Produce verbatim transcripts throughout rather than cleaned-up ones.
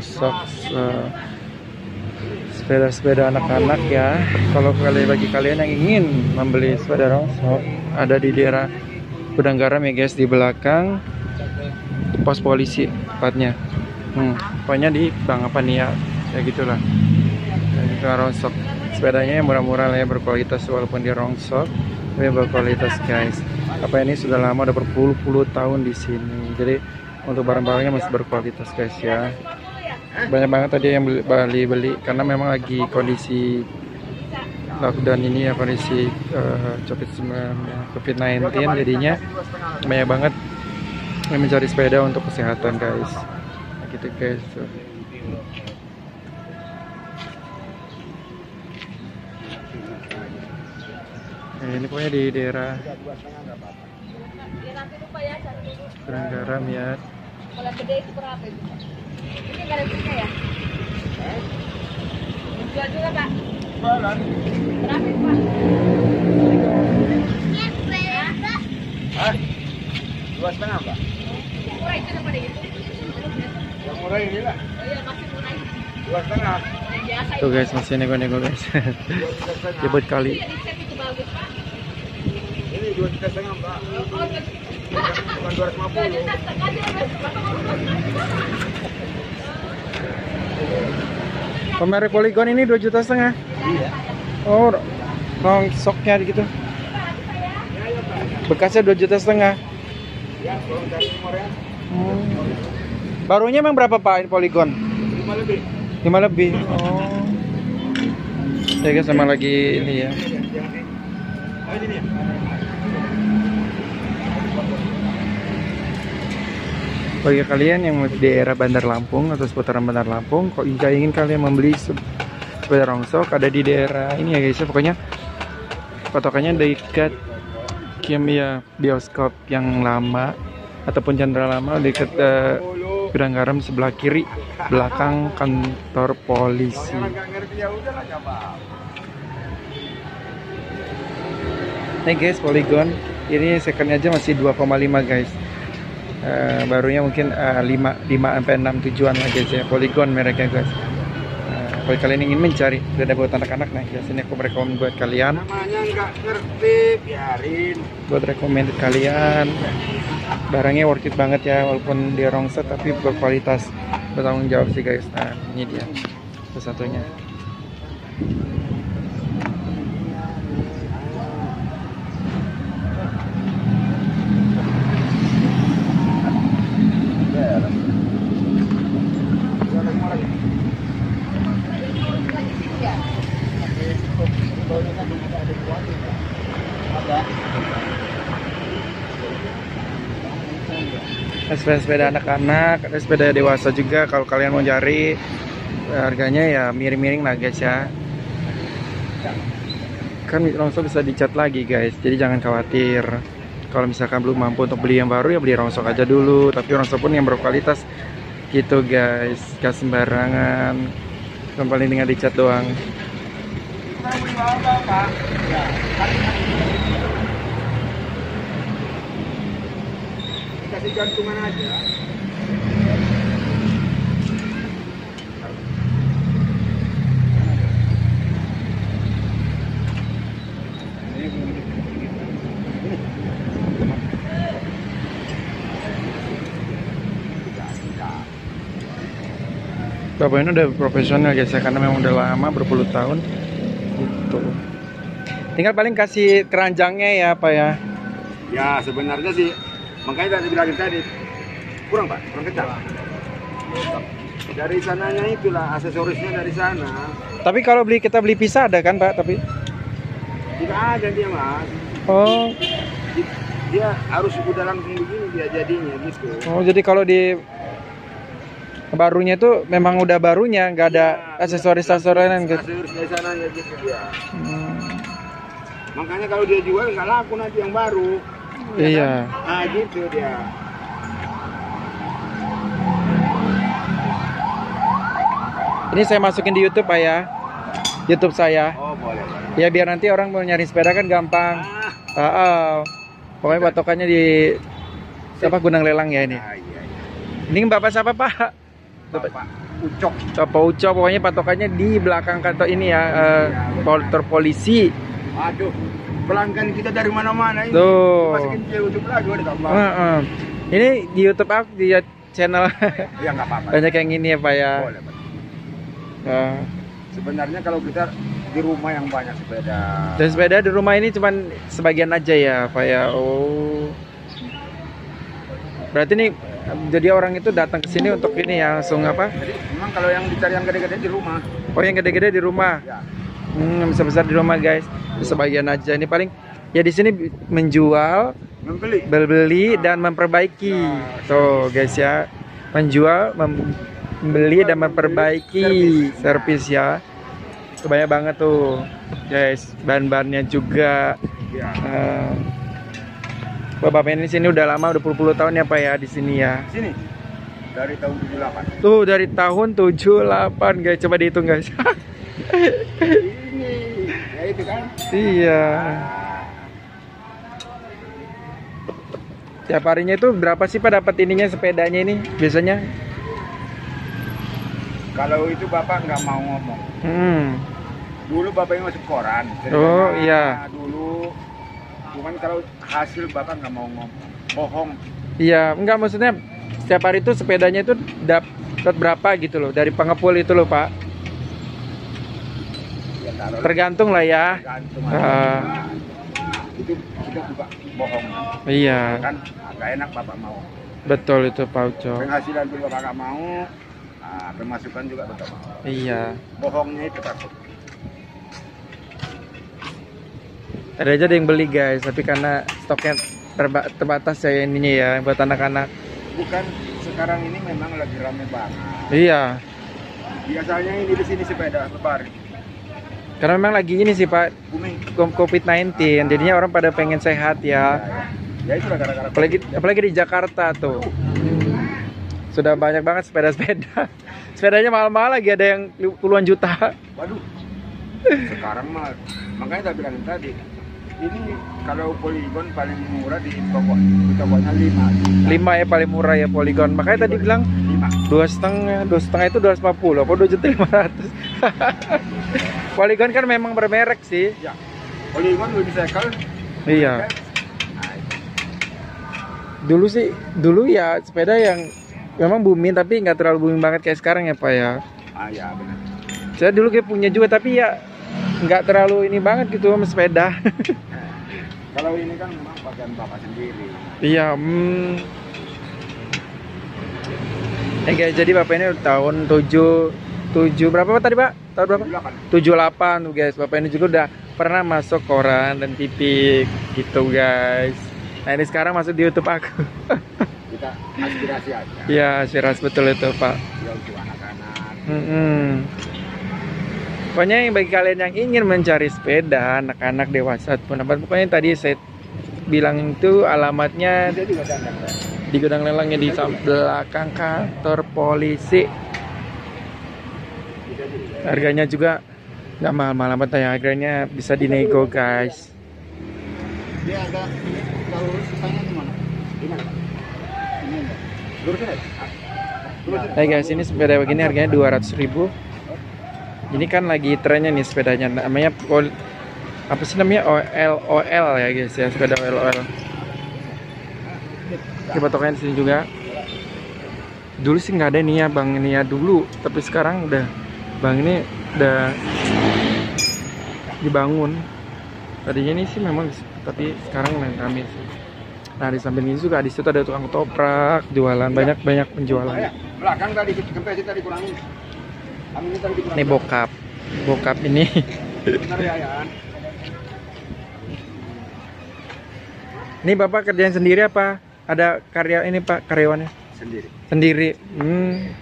tentang sepeda-sepeda uh, anak-anak ya. Kalau kali bagi kalian yang ingin membeli sepeda rongsok, ada di daerah Gudang Garam ya guys, di belakang pos polisi tepatnya. Hmm, pokoknya di Bangapan ya, ya gitulah. Itu rongsok. Sepedanya yang murah-murah lah ya, berkualitas walaupun di rongsok, tapi berkualitas guys. Apa ini sudah lama, udah berpuluh-puluh tahun di sini. Jadi untuk barang-barangnya masih berkualitas guys ya. Banyak banget tadi yang beli-beli karena memang lagi kondisi lockdown ini ya, kondisi uh, covid sembilan belas, jadinya banyak banget yang mencari sepeda untuk kesehatan guys. Nah, gitu guys. Tuh. Nah, ini pokoknya di daerah Gudang Garam ya. Kalau gede itu berapa itu? Ini enggak ada duitnya ya? Jual juga Pak. Jualan. Berapa itu Pak? Iya, berapa? Hah? Dua setengah Pak. Murah itu daripada itu. Yang murah ini lah. Oh iya, masih murah. Dua setengah. Tuh guys, masih nego-nego guys. Ribut kali. Ini dua juta setengah Pak. Bukan dua ratus lima puluh. Pemerek Polygon ini dua juta setengah. Iya. Oh, rongsoknya gitu. Bekasnya dua juta setengah. Hmm. Barunya emang berapa Pak Polygon? lima lebih. lima lebih. Oh. Saya guys sama lagi ini ya. Ayo sini. Bagi kalian yang di daerah Bandar Lampung atau seputaran Bandar Lampung, kalau ingin kalian membeli sepeda rongsok, ada di daerah ini ya guys, pokoknya patokannya dekat Kimia bioskop yang lama ataupun Chandra Lama, dekat uh, Gudang Garam sebelah kiri belakang kantor polisi. Nih guys, Polygon ini second aja masih dua koma lima guys. Uh, barunya mungkin uh, lima sampai enam tujuan lah guys ya, Polygon mereknya guys. Uh, kalau kalian ingin mencari sepeda buat anak-anak, nah ya sini aku rekomend buat kalian. Namanya nggak ngerti, biarin. Buat rekomend kalian, barangnya worth it banget ya, walaupun dia rongsok tapi berkualitas, bertanggung jawab sih guys. Nah ini dia satu-satunya. Sepeda-sepeda anak-anak, ada sepeda dewasa juga. Kalau kalian mau cari, harganya ya miring-miring lah guys ya. Kan rongsok bisa dicat lagi guys, jadi jangan khawatir. Kalau misalkan belum mampu untuk beli yang baru, ya beli rongsok aja dulu. Tapi rongsok pun yang berkualitas gitu guys, gak sembarangan. Yang paling tinggal dicat doang. Kasih gantungan aja. Bapak ini udah profesional guys ya, karena memang udah lama, berpuluh tahun gitu. Tinggal paling kasih keranjangnya ya Pak ya. Ya sebenarnya sih makanya tadi bilangin tadi kurang Pak, kurang kecil. Dari sananya itulah aksesorisnya dari sana. Tapi kalau beli kita beli pisah ada kan Pak? Tapi tidak ada dia Mas. Oh. Dia harus udah langsung begini dia jadinya gitu. Oh jadi kalau di barunya itu memang udah barunya nggak ada ya, aksesoris-aksesoran gitu. Aksesoris dari sananya gitu dia. Hmm. Makanya kalau dia jual nggak laku nanti yang baru. Iya. Ah gitu dia. Ini saya masukin di YouTube Pak ya. YouTube saya. Oh boleh. Ya biar nanti orang mau nyari sepeda kan gampang. Ah. Uh -oh. Pokoknya patokannya di siapa Gudang Lelang ya ini. Ah, iya, iya. Ini Bapak siapa Pak? Pak Ucok. Pak Ucok, pokoknya patokannya di belakang kantor ini ya, kantor uh, polisi. Aduh, pelanggan kita dari mana-mana ini. Tuh. Masukin di YouTube lagi, udah tambah. Uh, uh. Ini di YouTube aku, di channel. Ya nggak apa-apa. Banyak yang ini ya Pak ya. Boleh, Pak. Uh. Sebenarnya kalau kita di rumah yang banyak sepeda. Dan sepeda di rumah ini cuman sebagian aja ya Pak ya. Oh. Berarti nih. Jadi orang itu datang ke sini untuk ini ya, langsung apa? Jadi memang kalau yang dicari yang gede-gede di rumah. Oh, yang gede-gede di rumah. Ya. Hmm, besar-besar di rumah, guys. Sebagian aja ini paling ya di sini menjual, membeli, beli nah. dan memperbaiki. Nah, tuh, guys ya. Menjual, membeli dan memperbaiki servis ya. Itu banyak banget tuh, guys. Bahan-bahannya juga. Ya. Uh, Bapak ini sini udah lama, udah puluh-puluh tahun ya Pak ya di sini ya. Sini. Dari tahun tujuh puluh delapan. Tuh dari tahun tujuh puluh delapan guys, coba dihitung guys. Ini. Ya itu kan. Iya. Tiap harinya itu berapa sih Pak dapat ininya sepedanya ini biasanya? Kalau itu Bapak nggak mau ngomong. Hmm. Dulu Bapak ini masuk koran. Oh iya. Dulu cuman kalau hasil Bapak nggak mau ngomong, bohong. Iya, enggak maksudnya setiap hari itu sepedanya itu dapat berapa gitu loh dari pengepul itu loh Pak. Ya, taruh, tergantung lah ya. Tergantung uh, lah. Itu kita juga bohong. Iya. Kan nggak enak Bapak mau. Betul itu Pak Ucok. Penghasilan juga Bapak nggak mau, nah, pemasukan juga Bapak mau. Iya. Bohongnya itu takut. Ada aja ada yang beli guys, tapi karena stoknya terba terbatas ya ininya ya buat anak-anak. Bukan sekarang ini memang lagi rame banget. Iya. Biasanya ini di sini sepeda lebaran. Karena memang lagi ini sih Pak, COVID sembilan belas, ah. jadinya orang pada pengen sehat ya. Ya, ya. Ya itulah gara-gara. Apalagi, apalagi di Jakarta tuh. Sudah banyak banget sepeda-sepeda. Sepedanya mahal-mahal lagi, ada yang puluhan juta. Waduh. Sekarang mah makanya saya bilang tadi. Ini kalau Polygon paling murah di toko, di tokonya lima. lima ya paling murah ya Polygon. Makanya tadi bilang dua setengah, dua setengah itu dua ratus lima puluh, apa dua juta lima ratus. Polygon kan memang bermerek sih. Ya. Polygon lebih sekal. Iya. Dulu sih, dulu ya sepeda yang memang booming tapi nggak terlalu booming banget kayak sekarang ya Pak ya. Ah ya benar. Saya dulu kayak punya juga tapi ya nggak terlalu ini banget gitu sama sepeda. Kalau ini kan memang pakaian Bapak sendiri. Iya. Hmm. Eh guys, jadi Bapak ini tahun tujuh tujuh berapa Pak tadi Pak? Tahun berapa? tujuh puluh delapan tuh guys. Bapak ini juga udah pernah masuk koran dan T V gitu guys. Nah ini sekarang masuk di YouTube aku. Kita aspirasi aja. Iya, aspirasi betul itu Pak. Ya untuk anak-anak. Mm -mm. Pokoknya bagi kalian yang ingin mencari sepeda, anak-anak dewasa pun dapat. Pokoknya tadi saya bilang itu alamatnya di Gudang Lelang ya, di belakang kantor polisi. Harganya juga nggak mahal-mahal amat ya, harganya bisa dinego guys. Dia agak lurus sana gimana? Gimana? Ini enggak. Lurus aja. Nah guys, ini sepeda begini harganya dua ratus ribu. Ini kan lagi trennya nih sepedanya, namanya pol, apa sih namanya O L O L ya guys ya, sepeda O L O L. Coba tokonya di sini juga. Dulu sih nggak ada nih ya bang ini ya dulu, tapi sekarang udah bang ini udah dibangun. Tadinya ini sih memang, tapi sekarang main kami sih. Nah di samping ini juga di situ ada tukang toprak, jualan banyak banyak penjualan. Belakang tadi kempes tadi kurangin. Ini bokap, bokap ini. Ini Bapak kerjaan sendiri apa? Ada karya ini Pak karyawannya? Sendiri. Sendiri. Hmm.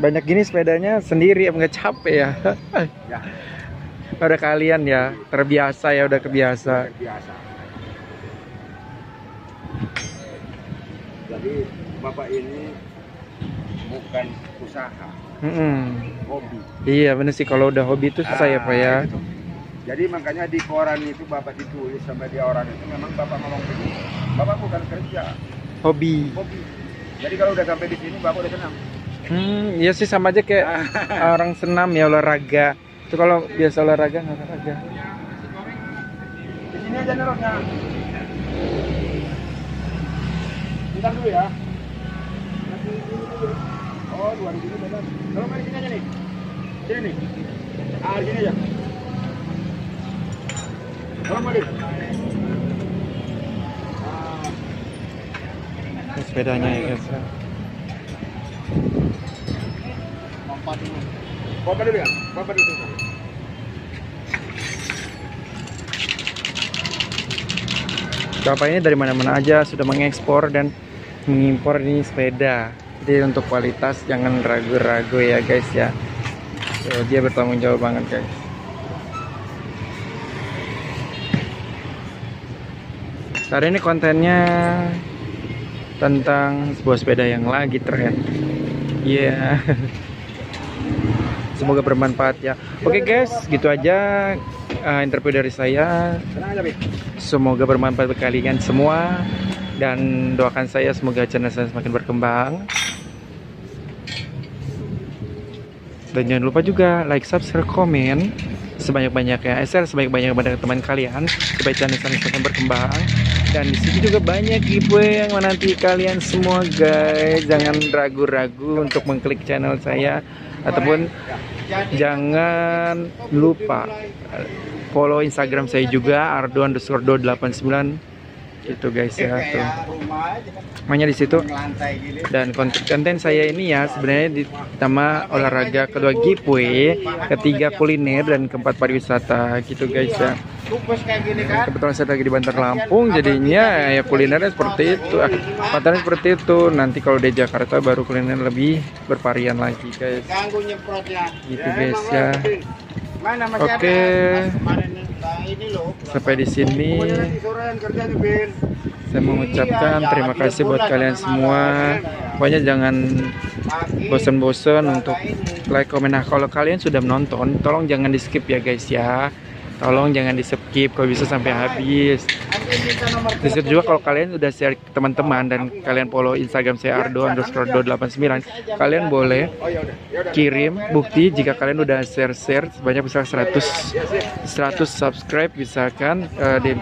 Banyak gini sepedanya sendiri, nggak capek ya? Ya. Udah kalian ya, terbiasa ya, udah kebiasa. Terbiasa. Jadi Bapak ini bukan usaha. Mm-hmm. Hobi. Iya bener sih, kalau udah hobi itu susah ah, ya Pak ya gitu. Jadi makanya di koran itu Bapak ditulis sama dia orang itu memang Bapak ngomong begini, Bapak bukan kerja, hobi. Hobi. Jadi kalau udah sampai di sini Bapak udah senang. Hmm, iya sih sama aja kayak orang senam ya, olahraga. Itu kalau biasa olahraga nggak olahraga. Di sini aja neroknya. Bentar dulu ya. Oh, dua ribu benar. Kalau main sini aja nih. Sini nih. Ah, sini aja. Kalau mau di. Sepedanya ya guys. Bapak dulu. Bapak dulu ya? Bapak dulu. Bapak ini dari mana-mana aja sudah mengekspor dan mengimpor ini sepeda. Jadi untuk kualitas jangan ragu-ragu ya guys ya. So, dia bertanggung jawab banget guys. Hari ini kontennya tentang sebuah sepeda yang lagi tren. Iya. Yeah. Semoga bermanfaat ya. Oke okay guys, gitu aja uh, interview dari saya. Semoga bermanfaat bagi kalian semua dan doakan saya semoga channel saya semakin berkembang. Dan jangan lupa juga like, subscribe, komen sebanyak-banyaknya, share sebanyak-banyaknya kepada teman kalian supaya channel saya semakin berkembang. Dan di sini juga banyak giveaway yang menanti kalian semua guys. Jangan ragu-ragu untuk mengklik channel saya ataupun jangan lupa follow Instagram saya juga ardo underscore do delapan sembilan itu guys ya tuh. Makanya di situ dan konten saya ini ya sebenarnya ditambah olahraga, kedua giveaway, ketiga kuliner dan keempat pariwisata gitu guys ya. Kebetulan saya lagi di Bandar Lampung jadinya ya kulinernya seperti itu, patternnya seperti itu. Nanti kalau di Jakarta baru kuliner lebih bervarian lagi guys gitu guys ya. Oke, sampai di sini saya mengucapkan terima kasih buat kalian semua. Pokoknya jangan bosan-bosan untuk like, komen. Nah kalau kalian sudah menonton tolong jangan di skip ya guys ya. Tolong jangan di skip kalau bisa sampai habis. Di situ juga kalau kalian udah share ke teman-teman dan kalian follow Instagram saya ardo underscore do delapan sembilan, kalian boleh kirim bukti jika kalian udah share-share sebanyak misalnya seratus subscribe misalkan uh, di,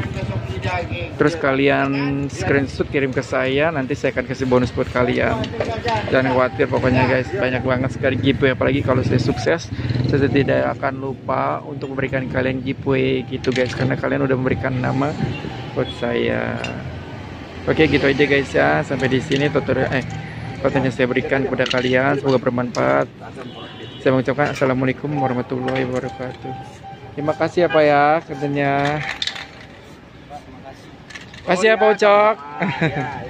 terus kalian screenshot kirim ke saya, nanti saya akan kasih bonus buat kalian. Jangan khawatir pokoknya guys, banyak banget sekali giveaway. Apalagi kalau saya sukses, saya tidak akan lupa untuk memberikan kalian giveaway gitu guys, karena kalian udah memberikan nama buat saya. Oke, gitu aja guys ya. Sampai di sini tutorial eh konten yang saya berikan kepada kalian, semoga bermanfaat. Saya mengucapkan assalamualaikum warahmatullahi wabarakatuh. Terima kasih ya Pak ya kerjanya. Terima kasih ya Pak Ucok.